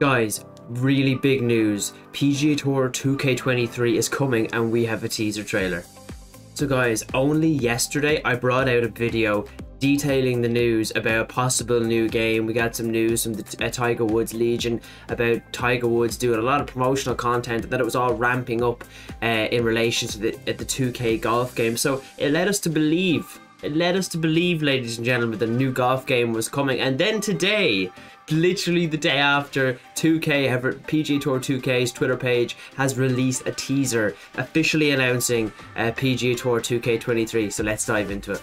Guys, really big news, PGA Tour 2K23 is coming and we have a teaser trailer. So guys, only yesterday I brought out a video detailing the news about a possible new game. We got some news from the Tiger Woods Legion about Tiger Woods doing a lot of promotional content, that it was all ramping up in relation to the 2K golf game. So it led us to believe, ladies and gentlemen, the new golf game was coming. And then today, literally the day after, 2K, PGA Tour 2K's Twitter page has released a teaser officially announcing PGA Tour 2K23. So let's dive into it.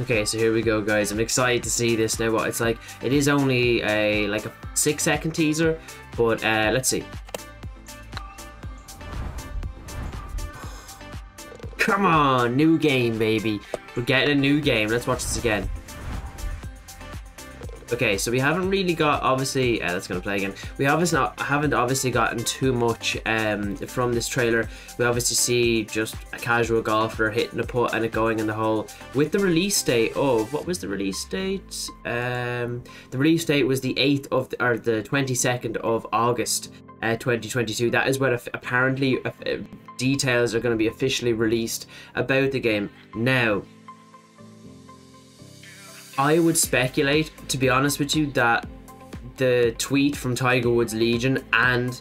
Okay, so here we go, guys. I'm excited to see this now. What it's like, it is only a like a 6-second teaser, but let's see. Come on, new game, baby. We're getting a new game. Let's watch this again. Okay, so we haven't really got, obviously, that's going to play again. We obviously haven't gotten too much from this trailer. We obviously see just a casual golfer hitting a putt and it going in the hole. With the release date of, what was the release date? The release date was the 22nd of August 2022. That is when apparently details are going to be officially released about the game. Now, I would speculate, to be honest with you, that the tweet from Tiger Woods Legion and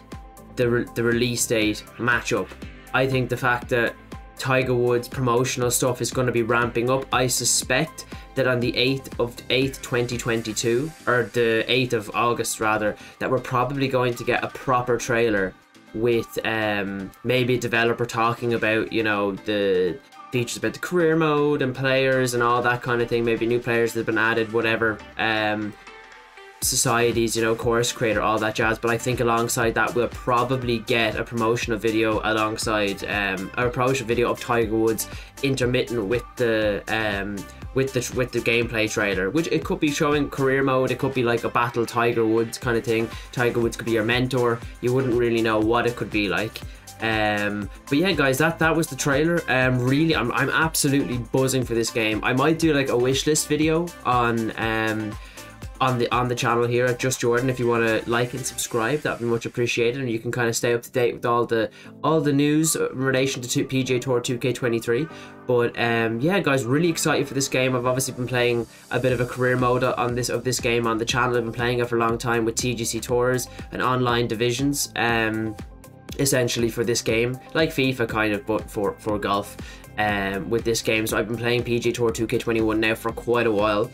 the release date match up. I think the fact that Tiger Woods promotional stuff is going to be ramping up, I suspect that on the 8th, 2022, or the 8th of August rather, that we're probably going to get a proper trailer with maybe a developer talking about, you know, the features about the career mode and players and all that kind of thing, maybe new players that have been added, whatever, societies, you know, course creator, all that jazz. But I think alongside that we'll probably get a promotional video alongside a promotional video of Tiger Woods intermittent with the gameplay trailer, which it could be showing career mode, it could be like a battle Tiger Woods kind of thing. Tiger Woods could be your mentor, you wouldn't really know what it could be like. But yeah, guys, that was the trailer. Really, I'm absolutely buzzing for this game. I might do like a wish list video on the channel here at Just Jordan. If you want to like and subscribe, that'd be much appreciated, and you can kind of stay up to date with all the news in relation to PGA Tour 2K23. But yeah, guys, really excited for this game. I've obviously been playing a bit of a career mode of this game on the channel. I've been playing it for a long time with TGC tours and online divisions. Essentially for this game, like FIFA kind of, but for golf, with this game. So I've been playing PGA Tour 2K21 now for quite a while,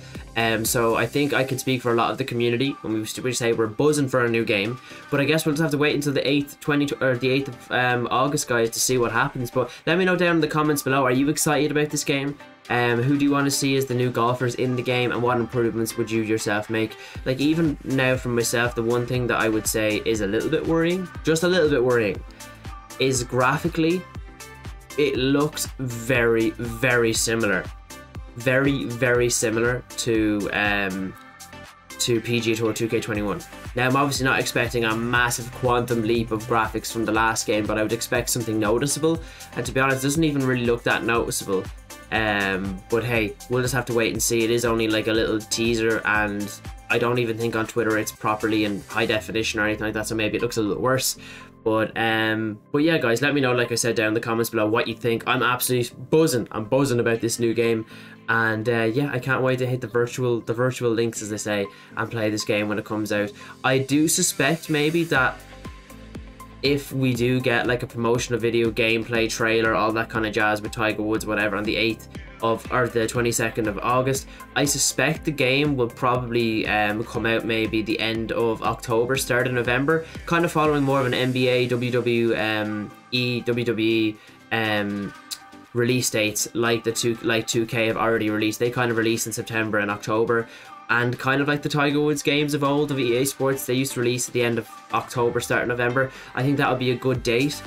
so I think I can speak for a lot of the community when we say we're buzzing for a new game. But I guess we'll just have to wait until the 8th of August, guys, to see what happens. But let me know down in the comments below, are you excited about this game? Who do you want to see as the new golfers in the game, and what improvements would you yourself make? Like, even now for myself, the one thing that I would say is a little bit worrying, just a little bit worrying, is graphically, it looks very, very similar. Very, very similar to PGA Tour 2K21. Now, I'm obviously not expecting a massive quantum leap of graphics from the last game, but I would expect something noticeable. And to be honest, it doesn't even really look that noticeable. But hey, we'll just have to wait and see. It is only like a little teaser, and I don't even think on Twitter it's properly in high definition or anything like that, so maybe it looks a little worse. But yeah, guys, let me know, like I said, down in the comments below what you think. I'm absolutely buzzing. I'm buzzing about this new game, and yeah, I can't wait to hit the virtual links, as they say, and play this game when it comes out. I do suspect maybe that if we do get like a promotional video, gameplay trailer, all that kind of jazz with Tiger Woods, whatever, on the 22nd of August, I suspect the game will probably come out maybe the end of October, start of November, kind of following more of an NBA, WWE release dates, like 2K have already released. They kind of released in September and October. And kind of like the Tiger Woods games of old, of EA Sports, they used to release at the end of October, start of November. I think that would be a good date.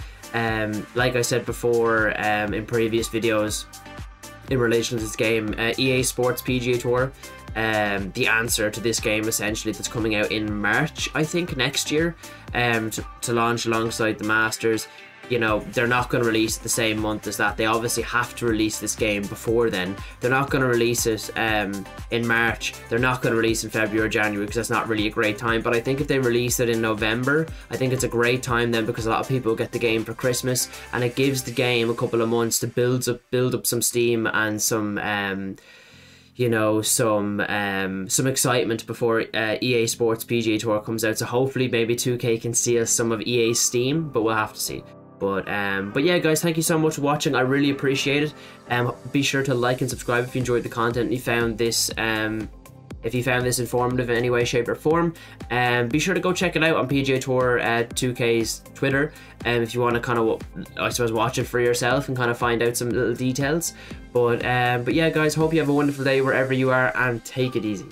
Like I said before, in previous videos, in relation to this game, EA Sports PGA Tour, the answer to this game essentially, that's coming out in March, I think, next year, to launch alongside the Masters. you know, they're not going to release the same month as that. They obviously have to release this game before then. They're not going to release it in March. They're not going to release in February or January, because that's not really a great time. But I think if they release it in November, I think it's a great time then, because a lot of people get the game for Christmas, and it gives the game a couple of months to build up some steam and some you know, some excitement before EA Sports PGA Tour comes out. So hopefully maybe 2K can see us some of EA's steam, but we'll have to see. But yeah, guys, thank you so much for watching. I really appreciate it. Be sure to like and subscribe if you enjoyed the content and you found this informative in any way, shape or form. Be sure to go check it out on PGA Tour 2K's Twitter, if you want to kind of, I suppose, watch it for yourself and kind of find out some little details. But yeah, guys, hope you have a wonderful day wherever you are, and take it easy.